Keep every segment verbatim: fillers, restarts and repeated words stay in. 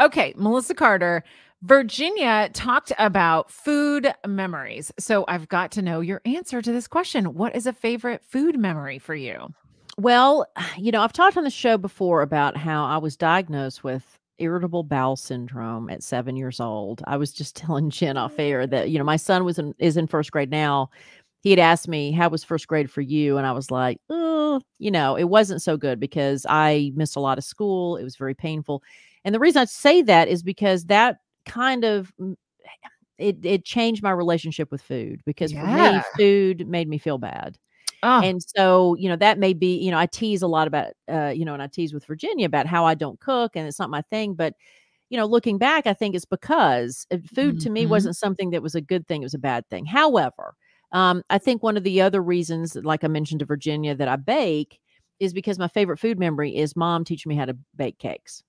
Okay, Melissa Carter. Virginia talked about food memories. So I've got to know your answer to this question. What is a favorite food memory for you? Well, you know, I've talked on the show before about how I was diagnosed with irritable bowel syndrome at seven years old. I was just telling Jen off air that, you know, my son was in, is in first grade now. He had asked me, how was first grade for you? And I was like, oh, you know, it wasn't so good because I missed a lot of school. It was very painful. And the reason I say that is because that kind of, it, it changed my relationship with food because yeah. for me, food made me feel bad. Oh. And so, you know, that may be, you know, I tease a lot about, uh, you know, and I tease with Virginia about how I don't cook and it's not my thing. But, you know, looking back, I think it's because food mm-hmm. to me wasn't something that was a good thing. It was a bad thing. However, um, I think one of the other reasons, like I mentioned to Virginia, that I bake is because my favorite food memory is mom teaching me how to bake cakes.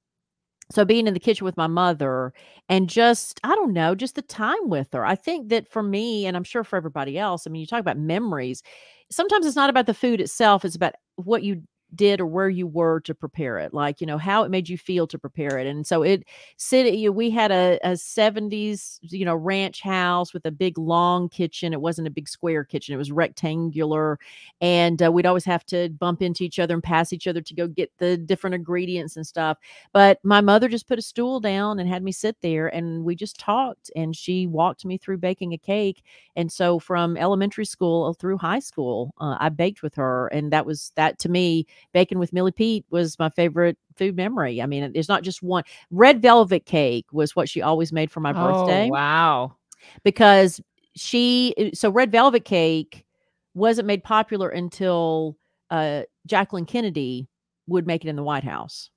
So being in the kitchen with my mother and just, I don't know, just the time with her. I think that for me, and I'm sure for everybody else, I mean, you talk about memories. Sometimes it's not about the food itself. It's about what you did or where you were to prepare it. Like, you know, how it made you feel to prepare it. And so it sit you know, we had a, a seventies, you know, ranch house with a big long kitchen. It wasn't a big square kitchen. It was rectangular. And uh, we'd always have to bump into each other and pass each other to go get the different ingredients and stuff. But my mother just put a stool down and had me sit there and we just talked and she walked me through baking a cake. And so from elementary school through high school, uh, I baked with her. And that was that to me. Baking with Millie Pete was my favorite food memory. I mean, there's not just one. Red velvet cake was what she always made for my oh, birthday. Wow. Because she, so red velvet cake wasn't made popular until uh, Jacqueline Kennedy would make it in the White House.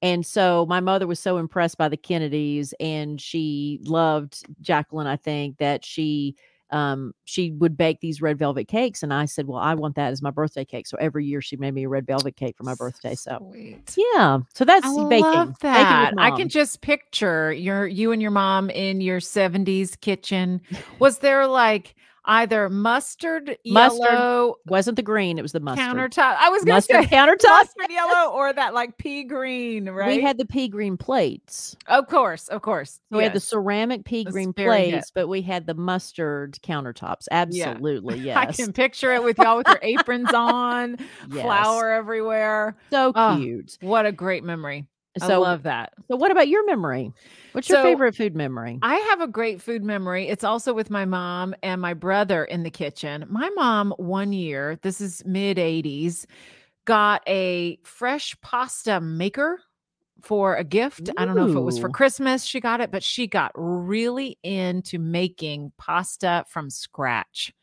And so my mother was so impressed by the Kennedys and she loved Jacqueline, I think, that she Um, she would bake these red velvet cakes. And I said, well, I want that as my birthday cake. So every year she made me a red velvet cake for my birthday. So sweet. Yeah. So that's I baking. Love that. Baking I can just picture your, you and your mom in your seventies kitchen. Was there like either mustard, mustard yellow? Wasn't the green. It was the mustard. Countertop. I was going to say countertop. Mustard yellow or that like pea green, right? We had the pea green plates. Of course. Of course. So yes. We had the ceramic pea green plates, but we had the mustard countertops. Absolutely. Yeah. Yes. I can picture it with y'all with your aprons on, yes. Flour everywhere. So cute. Oh, what a great memory. So, I love that. So what about your memory? What's so, your favorite food memory? I have a great food memory. It's also with my mom and my brother in the kitchen. My mom one year, this is mid eighties, got a fresh pasta maker for a gift. Ooh. I don't know if it was for Christmas. She got it, but she got really into making pasta from scratch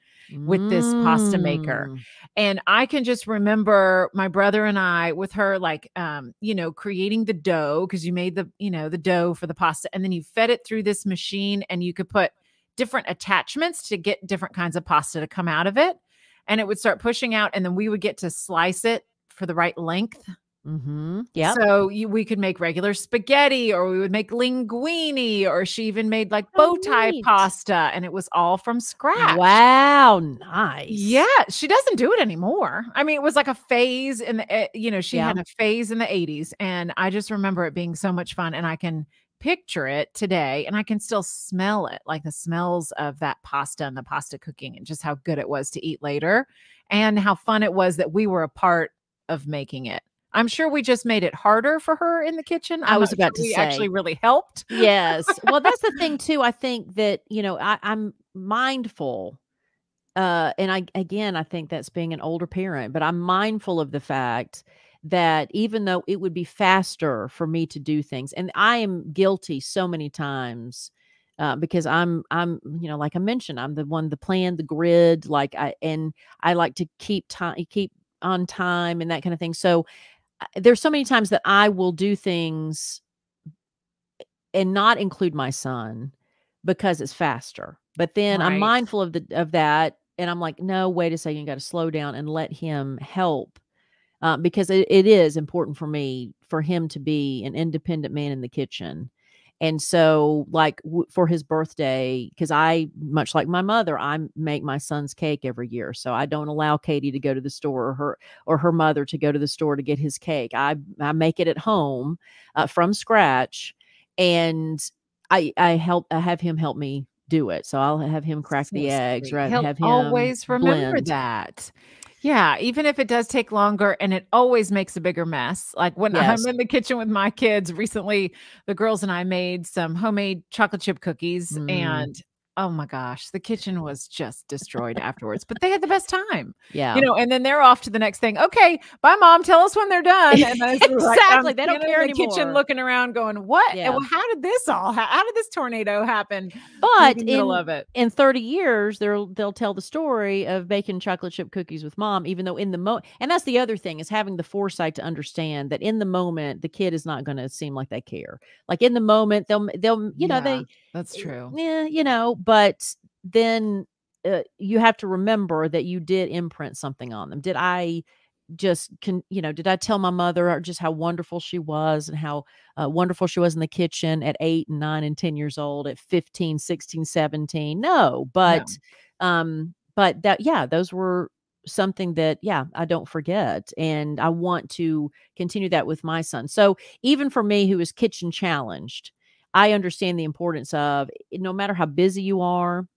with this mm. pasta maker. And I can just remember my brother and I with her, like, um, you know, creating the dough. Cause you made the, you know, the dough for the pasta and then you fed it through this machine and you could put different attachments to get different kinds of pasta to come out of it. And it would start pushing out and then we would get to slice it for the right length. Mm-hmm. Yeah. So you, we could make regular spaghetti or we would make linguine or she even made like oh, bow tie neat. pasta and it was all from scratch. Wow. Nice. Yeah. She doesn't do it anymore. I mean, it was like a phase in the, you know, she yeah. had a phase in the eighties and I just remember it being so much fun and I can picture it today and I can still smell it, like the smells of that pasta and the pasta cooking and just how good it was to eat later and how fun it was that we were a part of making it. I'm sure we just made it harder for her in the kitchen. I'm I was about sure to we say. actually really helped. Yes. Well, that's the thing too. I think that, you know, I, I'm mindful. Uh, and I, again, I think that's being an older parent, but I'm mindful of the fact that even though it would be faster for me to do things, and I am guilty so many times Uh, because I'm, I'm, you know, like I mentioned, I'm the one, the plan, the grid, like I, and I like to keep time, keep on time and that kind of thing. So, there's so many times that I will do things and not include my son because it's faster. But then right. I'm mindful of the, of that. And I'm like, no, wait a second, you got to slow down and let him help. Uh, because it, it is important for me, for him to be an independent man in the kitchen. And so like w for his birthday, because I, much like my mother, I make my son's cake every year. So I don't allow Katie to go to the store or her, or her mother to go to the store to get his cake. I, I make it at home uh, from scratch. and I I help I have him help me do it. So I'll have him crack so the sweet. eggs, right? He'll have him always remember blend. that. Yeah, even if it does take longer, and it always makes a bigger mess. Like when yes. I'm in the kitchen with my kids recently, the girls and I made some homemade chocolate chip cookies, mm. and oh my gosh, the kitchen was just destroyed afterwards, but they had the best time. Yeah. You know, and then they're off to the next thing. Okay. Bye, Mom. Tell us when they're done. And then exactly. Like, they don't care in the anymore. Kitchen looking around going, what? Yeah. And, well, how did this all, ha how did this tornado happen? But in, in, it? in thirty years, they'll, they'll tell the story of baking chocolate chip cookies with Mom, even though in the moment, and that's the other thing, is having the foresight to understand that in the moment, the kid is not going to seem like they care. Like in the moment, they'll, they'll, you yeah, know, they, that's true. Yeah. You know, but then uh, you have to remember that you did imprint something on them. Did I just, can, you know, did I tell my mother just how wonderful she was and how uh, wonderful she was in the kitchen at eight and nine and ten years old, at fifteen, sixteen, seventeen? No, but, no. um, but that, yeah, those were something that, yeah, I don't forget. And I want to continue that with my son. So even for me, who is kitchen challenged, I understand the importance of, no matter how busy you are,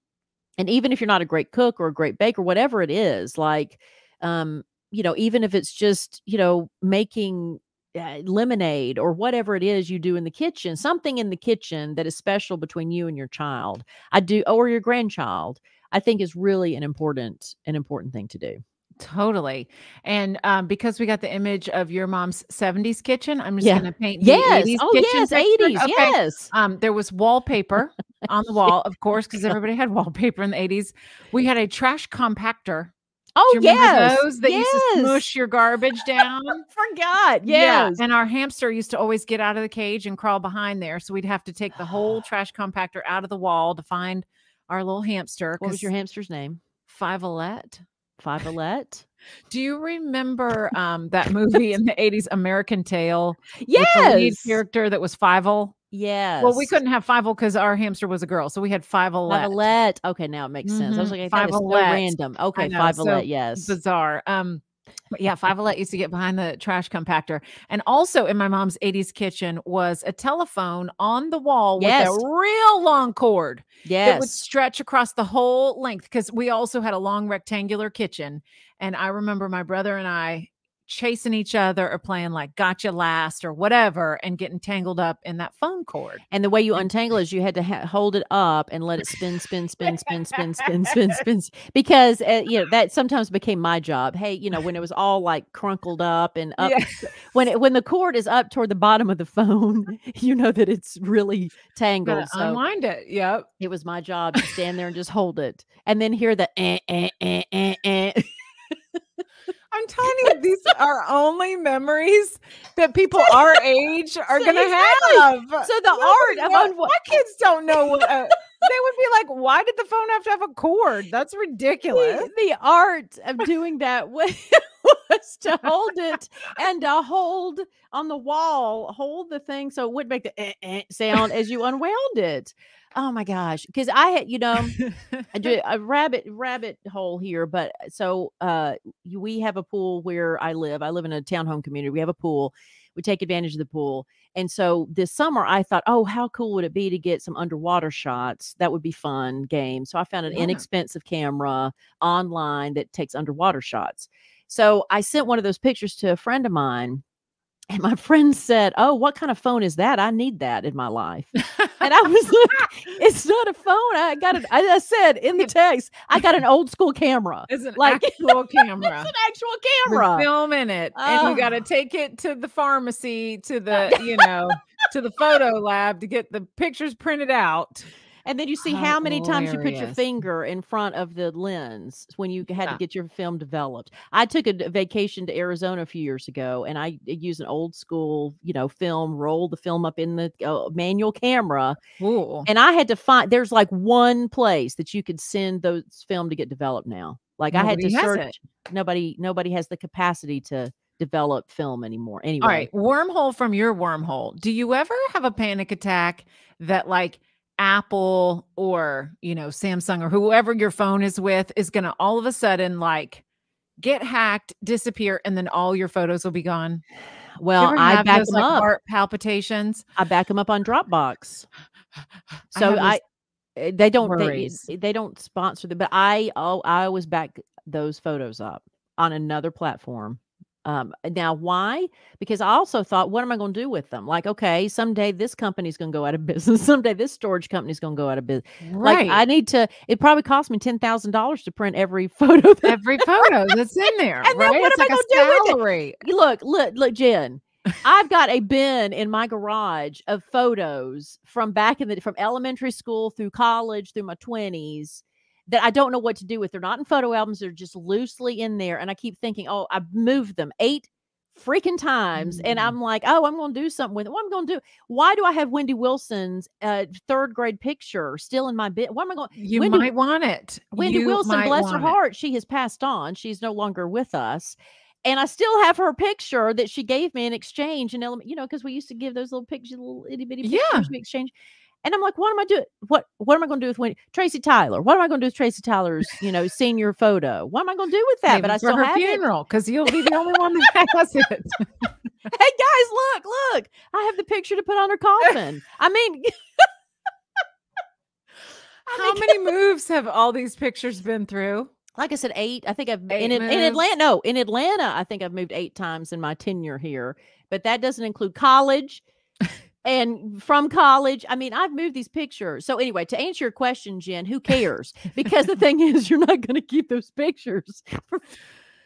and even if you're not a great cook or a great baker, whatever it is, like, um, you know, even if it's just, you know, making uh, lemonade or whatever it is you do in the kitchen, something in the kitchen that is special between you and your child, I do, or your grandchild, I think is really an important, an important thing to do. Totally. And um, because we got the image of your mom's seventies kitchen, I'm just yeah. going to paint the yes. eighties oh, kitchen. Yes. eighties. Okay. Yes. Um, there was wallpaper on the wall, of course, because everybody had wallpaper in the eighties. We had a trash compactor. Oh, yeah. Those that yes. used to smush your garbage down. Forgot. Yes. Yeah. And our hamster used to always get out of the cage and crawl behind there. So we'd have to take the whole trash compactor out of the wall to find our little hamster. What was your hamster's name? Fievelette. Fievelette. Do you remember um, that movie in the eighties, American Tail? Yes. With the lead character that was Fievel. Yes. Well, we couldn't have Fievel because our hamster was a girl, so we had Fievelette. Fievelette. Okay, now it makes sense. Mm-hmm. I was like, I thought it was so random. Okay, Fievelette. So yes. Bizarre. Um, but yeah, Fievelette used to get behind the trash compactor, and also in my mom's eighties kitchen was a telephone on the wall yes. with a real long cord. Yes, that would stretch across the whole length, because we also had a long rectangular kitchen, and I remember my brother and I chasing each other or playing like gotcha last or whatever and getting tangled up in that phone cord. And the way you untangle is you had to ha hold it up and let it spin, spin, spin, spin, spin, spin, spin, spin, spin. Because, uh, you know, that sometimes became my job. Hey, you know, when it was all like crunkled up and up, yeah. when, it, when the cord is up toward the bottom of the phone, you know that it's really tangled. So unwind it. Yep. It was my job to stand there and just hold it and then hear the eh, eh, eh, eh, eh. I'm telling you, these are only memories that people our age are so going to exactly. have. So the Nobody art knows. of my kids don't know what uh, they would be like. Why did the phone have to have a cord? That's ridiculous. The, the art of doing that was to hold it and to hold on the wall, hold the thing so it would make the eh, eh sound as you unwound it. Oh my gosh. Cause I had, you know, I do a rabbit, rabbit hole here, but so, uh, we have a pool where I live. I live in a townhome community. We have a pool. We take advantage of the pool. And so this summer I thought, oh, how cool would it be to get some underwater shots? That would be fun game. So I found an yeah. inexpensive camera online that takes underwater shots. So I sent one of those pictures to a friend of mine. And my friend said, oh, what kind of phone is that? I need that in my life. And I was like, it's not a phone. I got it. I said in the text, I got an old school camera. It's an like, actual camera. It's an actual camera. We're filming it. Oh. And you got to take it to the pharmacy, to the, you know, to the photo lab to get the pictures printed out. And then you see how, how many hilarious. times you put your finger in front of the lens when you had yeah. to get your film developed. I took a vacation to Arizona a few years ago, and I used an old school, you know, film, roll the film up in the uh, manual camera. Ooh. And I had to find, there's like one place that you could send those film to get developed now. Like nobody I had to search. It. Nobody, nobody has the capacity to develop film anymore. Anyway. All right. Wormhole from your wormhole. Do you ever have a panic attack that like, Apple or, you know, Samsung or whoever your phone is with is going to all of a sudden like get hacked, disappear, and then all your photos will be gone? Well, I back those, them like, up. Heart palpitations. I back them up on Dropbox. So I, I they don't they, they don't sponsor them, but I oh I always back those photos up on another platform. Um, now, why? Because I also thought, what am I going to do with them? Like, okay, someday this company's going to go out of business. Someday this storage company's going to go out of business. Right. Like, I need to, it probably cost me ten thousand dollars to print every photo. Every photo that's in there. And right? Then what it's am like I going to do with it? Look, look, look, Jen, I've got a bin in my garage of photos from back in the, from elementary school through college, through my twenties. That I don't know what to do with. They're not in photo albums. They're just loosely in there. And I keep thinking, oh, I've moved them eight freaking times. Mm-hmm. And I'm like, oh, I'm going to do something with it. What am I going to do? Why do I have Wendy Wilson's uh, third grade picture still in my bit? What am I going to do? You Wendy, might want it. Wendy you Wilson, bless her heart. It. She has passed on. She's no longer with us. And I still have her picture that she gave me in exchange. And, you know, because we used to give those little pictures, little itty bitty pictures yeah. in exchange. And I'm like, what am I doing? What what am I going to do with Wendy? Tracy Tyler? What am I going to do with Tracy Tyler's, you know, senior photo? What am I going to do with that? Maybe but I still her have funeral because you'll be the only one that has it. Hey guys, look, look! I have the picture to put on her coffin. I mean, I how mean, many moves have all these pictures been through? Like I said, eight. I think I've eight in moves. in Atlanta. No, in Atlanta, I think I've moved eight times in my tenure here. But that doesn't include college. And from college, I mean, I've moved these pictures. So anyway, to answer your question, Jen, who cares? Because the thing is, you're not going to keep those pictures for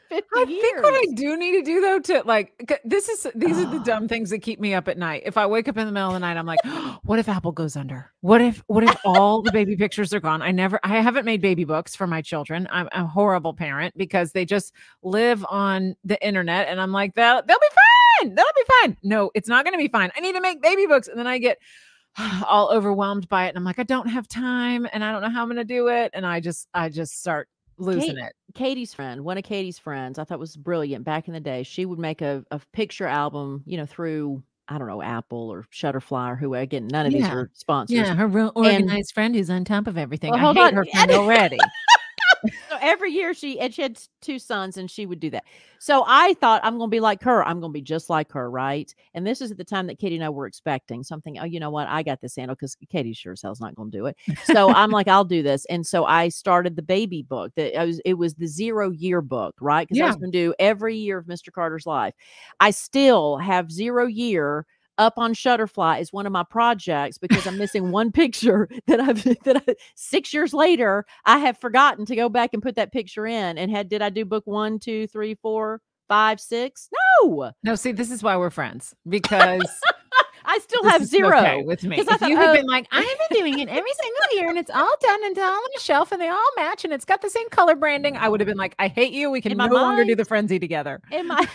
fifty I years. Think what I do need to do, though, to like, this is, these oh. are the dumb things that keep me up at night. If I wake up in the middle of the night, I'm like, oh, what if Apple goes under? What if, what if all the baby pictures are gone? I never, I haven't made baby books for my children. I'm a horrible parent because they just live on the internet. And I'm like, they'll, they'll be fine. That'll be fine. No, it's not going to be fine. I need to make baby books. And then I get all overwhelmed by it. And I'm like, I don't have time and I don't know how I'm going to do it. And I just, I just start losing Kate, it. Katie's friend, one of Katie's friends, I thought was brilliant back in the day. She would make a, a picture album, you know, through, I don't know, Apple or Shutterfly or whoever. Again, none of yeah. these are sponsors. Yeah. Her real organized and, friend who's on top of everything. Well, I hold hate on. her friend already. So every year she, and she had two sons and she would do that. So I thought I'm going to be like her. I'm going to be just like her. Right. And this is at the time that Katie and I were expecting something. Oh, you know what? I got this handle because Katie sure as hell's not going to do it. So I'm like, I'll do this. And so I started the baby book that I was, it was the zero year book, right? Because yeah. I was going to do every year of Mister Carter's life. I still have zero year up on Shutterfly is one of my projects because I'm missing one picture that I've that I, six years later I have forgotten to go back and put that picture in. And had did I do book one, two, three, four, five, six? No, no. See, this is why we're friends because I still have zero okay with me. If thought, you had oh, been like, I've been doing it every single year, and it's all done and all on a shelf, and they all match, and it's got the same color branding, I would have been like, I hate you. We can no mind, longer do the frenzy together. In my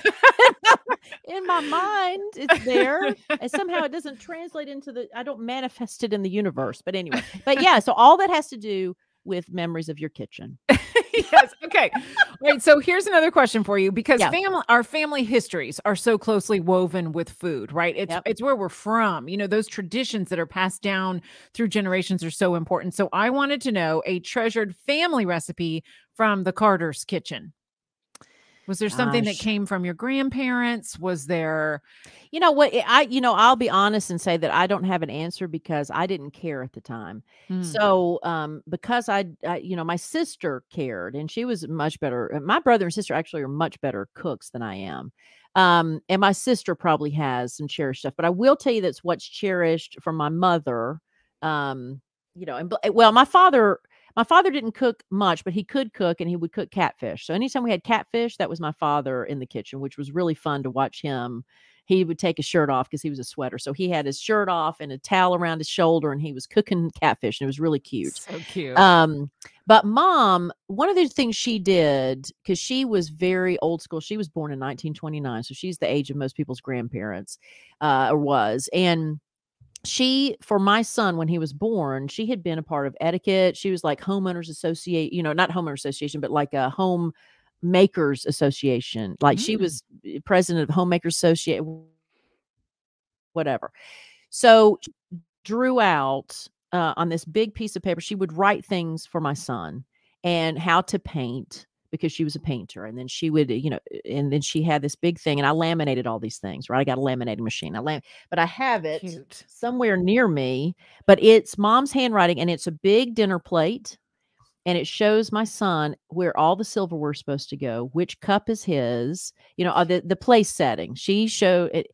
in my mind, it's there. And somehow it doesn't translate into the, I don't manifest it in the universe. But anyway, but yeah, so all that has to do with memories of your kitchen. Yes. Okay. Right. So here's another question for you because yeah. family, our family histories are so closely woven with food, right? It's, yep. it's where we're from, you know, those traditions that are passed down through generations are so important. So I wanted to know a treasured family recipe from the Carter's kitchen. Was there something Gosh. that came from your grandparents? Was there, you know what I, you know, I'll be honest and say that I don't have an answer because I didn't care at the time. Mm. So, um, because I, I, you know, my sister cared and she was much better. My brother and sister actually are much better cooks than I am. Um, and my sister probably has some cherished stuff, but I will tell you that's what's cherished from my mother. Um, you know, and well, my father, My father didn't cook much, but he could cook and he would cook catfish. So anytime we had catfish, that was my father in the kitchen, which was really fun to watch him. He would take his shirt off because he was a sweater. So he had his shirt off and a towel around his shoulder and he was cooking catfish and it was really cute. So cute. Um, but mom, one of the things she did, because she was very old school. She was born in nineteen twenty-nine. So she's the age of most people's grandparents uh, or was. And she, for my son, when he was born, she had been a part of etiquette. She was like homeowners associate, you know, not homeowners association, but like a homemakers association. Like mm. she was president of homemakers associate, whatever. So she drew out uh, on this big piece of paper. She would write things for my son and how to paint. because she was a painter. And then she would, you know, and then she had this big thing, and I laminated all these things, right? I got a laminating machine. I lam- but I have it Cute. somewhere near me, but it's mom's handwriting, and it's a big dinner plate. And it shows my son where all the silverware's supposed to go, which cup is his, you know, the, the place setting. She showed it,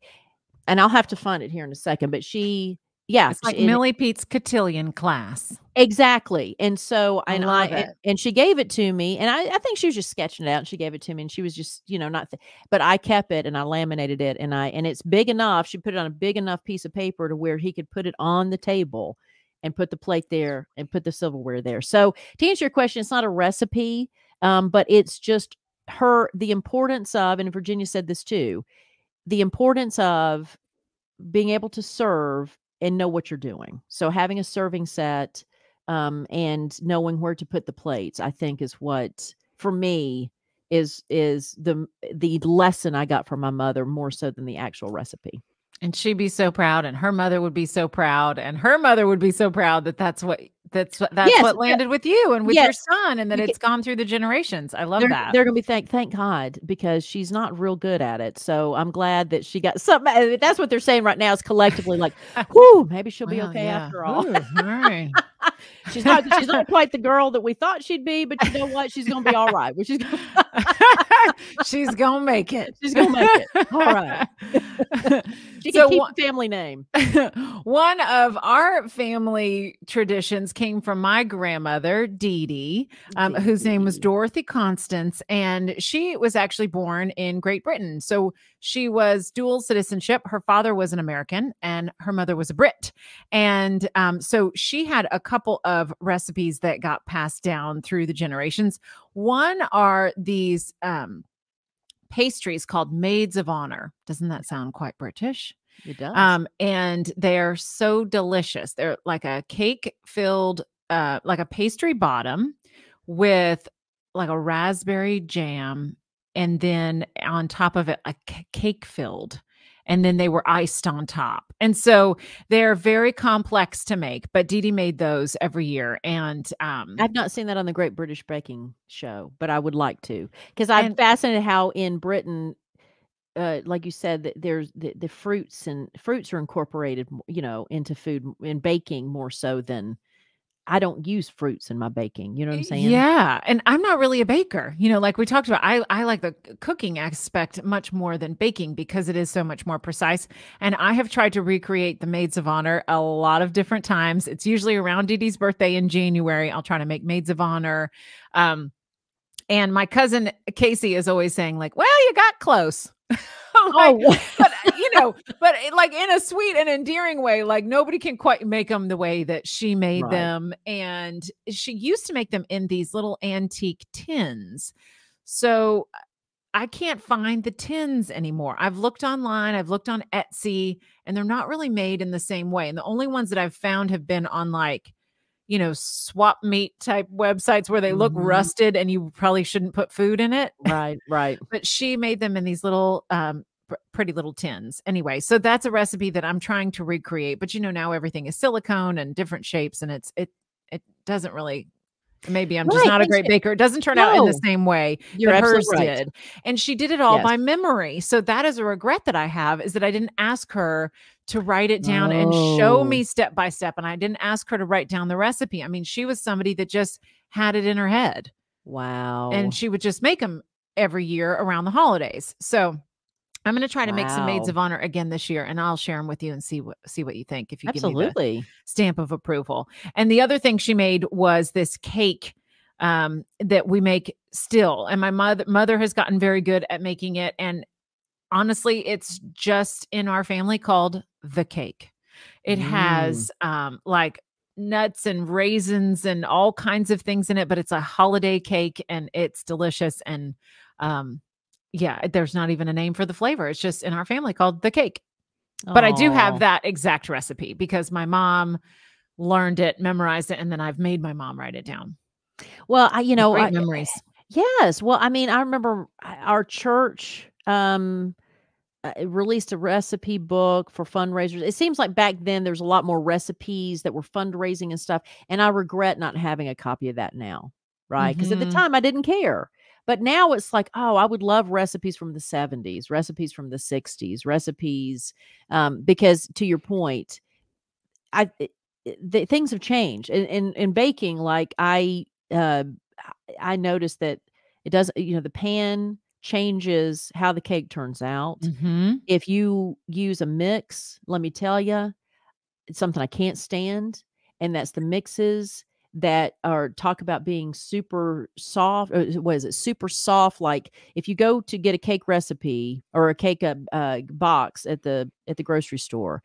and I'll have to find it here in a second, but she, yeah. It's like it, Millie Pete's cotillion class. Exactly. And so, I and, I, and, and she gave it to me, and I, I think she was just sketching it out, and she gave it to me, and she was just, you know, not, th- but I kept it, and I laminated it, and I, and it's big enough. She put it on a big enough piece of paper to where he could put it on the table and put the plate there and put the silverware there. So to answer your question, it's not a recipe, um, but it's just her, the importance of, and Virginia said this too, the importance of being able to serve and know what you're doing. So having a serving set um, and knowing where to put the plates, I think is what, for me, is is the the lesson I got from my mother more so than the actual recipe. And she'd be so proud, and her mother would be so proud, and her mother would be so proud that that's what that's what that's yes, what landed with you and with yes. your son, and that it's gone through the generations. I love they're, that. They're gonna be thank thank God, because she's not real good at it. So I'm glad that she got something. That's what they're saying right now is collectively like, whoo, maybe she'll be well, okay yeah. after all. Ooh, all right. she's not she's not quite the girl that we thought she'd be, but you know what? She's gonna be all right. She's gonna she's gonna make it. She's gonna make it. All right. She can so keep one, the family name. One of our family traditions came from my grandmother, Dee Dee, um, Dee Dee. whose name was Dorothy Constance, and she was actually born in Great Britain. So she was dual citizenship. Her father was an American, and her mother was a Brit. And um, so she had a couple of recipes that got passed down through the generations. One are these um, pastries called Maids of Honor. Doesn't that sound quite British? It does. Um, and they're so delicious. They're like a cake filled, uh, like a pastry bottom with like a raspberry jam. And then on top of it, a c- cake filled. And then they were iced on top. And so they're very complex to make, but Dee Dee made those every year. And um, I've not seen that on the Great British Baking Show, but I would like to, because I'm and, fascinated how in Britain, uh, like you said, that there's the, the fruits and fruits are incorporated, you know, into food and baking more so than. I don't use fruits in my baking. You know what I'm saying? Yeah. And I'm not really a baker. You know, like we talked about, I, I like the cooking aspect much more than baking because it is so much more precise. And I have tried to recreate the Maids of Honor a lot of different times. It's usually around Dee Dee's birthday in January. I'll try to make Maids of Honor. Um, and my cousin Casey is always saying like, well, you got close. Like, oh, but you know, but like in a sweet and endearing way, like nobody can quite make them the way that she made right. them. And she used to make them in these little antique tins. So I can't find the tins anymore. I've looked online, I've looked on Etsy, and they're not really made in the same way. And the only ones that I've found have been on like, you know, swap meet type websites where they look mm-hmm. rusted and you probably shouldn't put food in it. Right, right. But she made them in these little, um, pr- pretty little tins. Anyway, so that's a recipe that I'm trying to recreate. But you know, now everything is silicone and different shapes, and it's it it doesn't really. Maybe I'm right, just not a great baker. It doesn't turn no. out in the same way You're that hers right. did. And she did it all yes. by memory. So that is a regret that I have, is that I didn't ask her to write it down oh. and show me step by step. And I didn't ask her to write down the recipe. I mean, she was somebody that just had it in her head. Wow. And she would just make them every year around the holidays. So I'm going to try to wow. make some Maids of Honor again this year, and I'll share them with you and see what, see what you think. If you Absolutely. give me the stamp of approval. And the other thing she made was this cake um, that we make still. And my mother, mother has gotten very good at making it. And honestly, it's just in our family called the cake. It mm. has um, like nuts and raisins and all kinds of things in it, but it's a holiday cake, and it's delicious. And, um, yeah, there's not even a name for the flavor. It's just in our family called the cake. But Aww. I do have that exact recipe because my mom learned it, memorized it, and then I've made my mom write it down. Well, I, you know, I, memories. Yes. Well, I mean, I remember our church um, released a recipe book for fundraisers. It seems like back then there's a lot more recipes that were fundraising and stuff. And I regret not having a copy of that now. Right. Because mm-hmm. at the time I didn't care. But now it's like, oh, I would love recipes from the seventies, recipes from the sixties, recipes, um, because to your point, I it, it, things have changed. In, in, in baking, like I, uh, I noticed that it doesn't, you know, the pan changes how the cake turns out. Mm-hmm. If you use a mix, let me tell you, it's something I can't stand. And that's the mixes that are talk about being super soft. Or what is it? Super soft. Like if you go to get a cake recipe or a cake uh, uh, box at the, at the grocery store,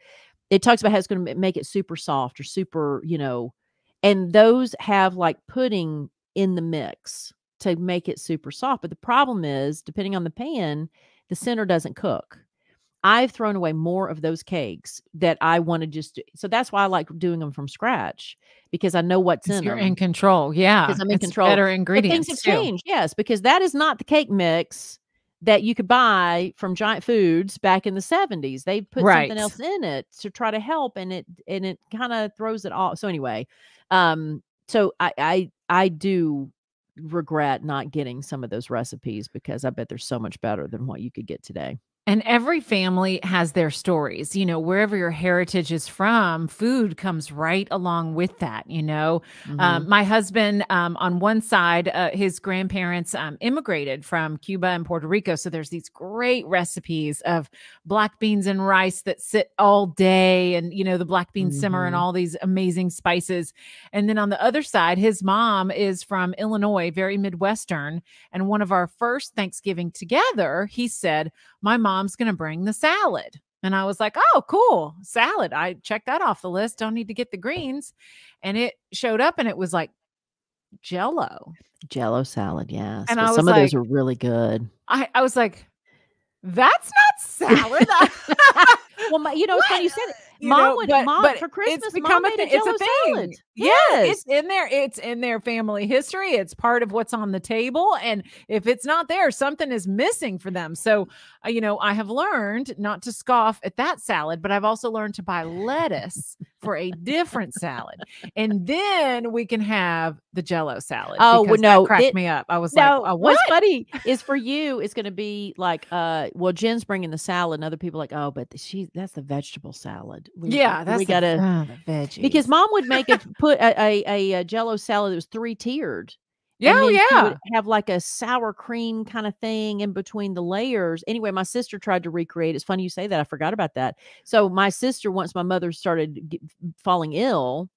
it talks about how it's going to make it super soft or super, you know, and those have like pudding in the mix to make it super soft. But the problem is, depending on the pan, the center doesn't cook. I've thrown away more of those cakes that I want to just do. So that's why I like doing them from scratch, because I know what's in you're them. You're in control. Yeah. Because I'm in it's control. Better ingredients. But things have too. changed. Yes. Because that is not the cake mix that you could buy from Giant Foods back in the seventies. They put right. something else in it to try to help, and it, and it kind of throws it off. So anyway, um, so I, I, I do regret not getting some of those recipes, because I bet they're so much better than what you could get today. And every family has their stories, you know, wherever your heritage is from, food comes right along with that. You know, mm-hmm. um, my husband um, on one side, uh, his grandparents um, immigrated from Cuba and Puerto Rico. So there's these great recipes of black beans and rice that sit all day. And, you know, the black beans mm-hmm. simmer and all these amazing spices. And then on the other side, his mom is from Illinois, very Midwestern. And one of our first Thanksgiving together, he said, my mom Mom's going to bring the salad. And I was like, oh, cool. Salad. I checked that off the list. Don't need to get the greens. And it showed up and it was like Jell-O. Jell-O salad. Yes. And I was some like, of those are really good. I, I was like, that's not salad. Well, my, you know, when you said it, you mom know, would but, mom but for Christmas. It's become mom a, th a it's a thing. Salad. Yes. Yeah, it's in there. It's in their family history. It's part of what's on the table. And if it's not there, something is missing for them. So, uh, you know, I have learned not to scoff at that salad, but I've also learned to buy lettuce for a different salad. And then we can have the Jell-O salad. Oh, well, no, that cracked it, me up. I was no, like, oh, what? What's funny is for you, it's going to be like, uh, well, Jen's bringing the salad, and other people are like, oh, but she that's the vegetable salad. We, yeah, that's we got to oh, the veggies. Because mom would make a put a, a, a Jell-O salad that was three tiered. Yeah, and then yeah. She would have like a sour cream kind of thing in between the layers. Anyway, my sister tried to recreate. It's funny you say that. I forgot about that. So my sister, once my mother started get, falling ill,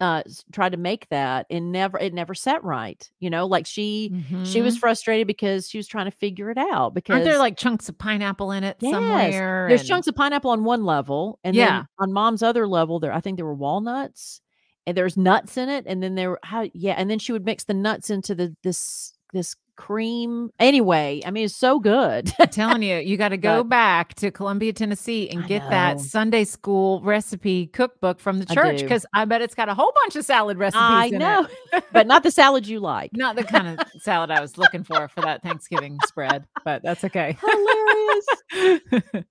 uh, tried to make that, and never it never sat right. You know, like she mm-hmm. she was frustrated because she was trying to figure it out. Because aren't there like chunks of pineapple in it yes, somewhere? There's and... chunks of pineapple on one level, and yeah. then on mom's other level, there I think there were walnuts. And there's nuts in it, and then there, how, yeah, and then she would mix the nuts into the this this cream. Anyway, I mean, it's so good. I'm telling you, you got to go but, back to Columbia, Tennessee, and get that Sunday school recipe cookbook from the church, because I, I bet it's got a whole bunch of salad recipes. I in know, it. But not the salad you like. Not the kind of salad I was looking for for that Thanksgiving spread, but that's okay. Hilarious.